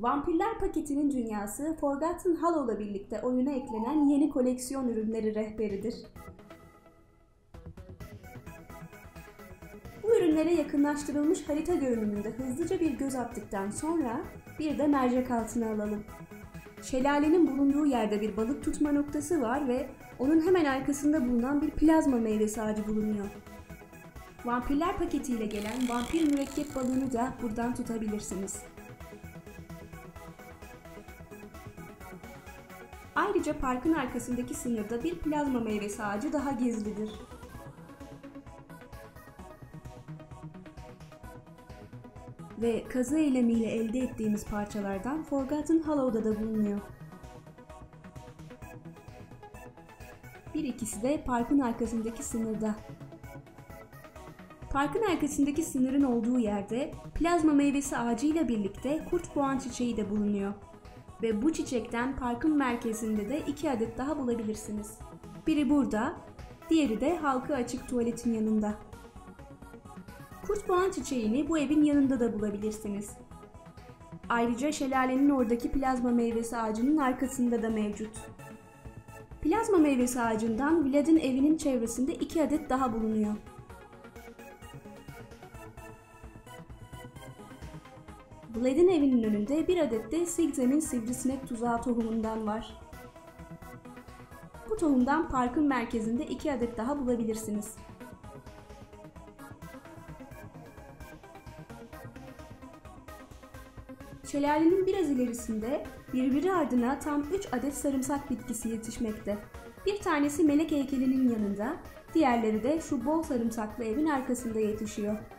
Vampirler paketinin dünyası Forgotten Hollow'la birlikte oyuna eklenen yeni koleksiyon ürünleri rehberidir. Bu ürünlere yakınlaştırılmış harita görünümünde hızlıca bir göz attıktan sonra bir de mercek altına alalım. Şelalenin bulunduğu yerde bir balık tutma noktası var ve onun hemen arkasında bulunan bir plazma meyvesi ağacı bulunuyor. Vampirler paketiyle gelen vampir mürekkep balığını da buradan tutabilirsiniz. Ayrıca parkın arkasındaki sınırda bir plazma meyvesi ağacı daha gizlidir. Ve kazı eylemiyle elde ettiğimiz parçalardan Forgotten Hollow'da da bulunuyor. Bir ikisi de parkın arkasındaki sınırda. Parkın arkasındaki sınırın olduğu yerde plazma meyvesi ağacıyla birlikte kurt boğan çiçeği de bulunuyor. Ve bu çiçekten parkın merkezinde de 2 adet daha bulabilirsiniz. Biri burada, diğeri de halka açık tuvaletin yanında. Kurt boğan çiçeğini bu evin yanında da bulabilirsiniz. Ayrıca şelalenin oradaki plazma meyvesi ağacının arkasında da mevcut. Plazma meyvesi ağacından Ledin evinin çevresinde 2 adet daha bulunuyor. Ledin evinin önünde bir adet de Sixam'in sivrisinek tuzağı tohumundan var. Bu tohumdan parkın merkezinde 2 adet daha bulabilirsiniz. Şelalenin biraz ilerisinde birbiri ardına tam 3 adet sarımsak bitkisi yetişmekte. Bir tanesi melek heykelinin yanında, diğerleri de şu bol sarımsaklı evin arkasında yetişiyor.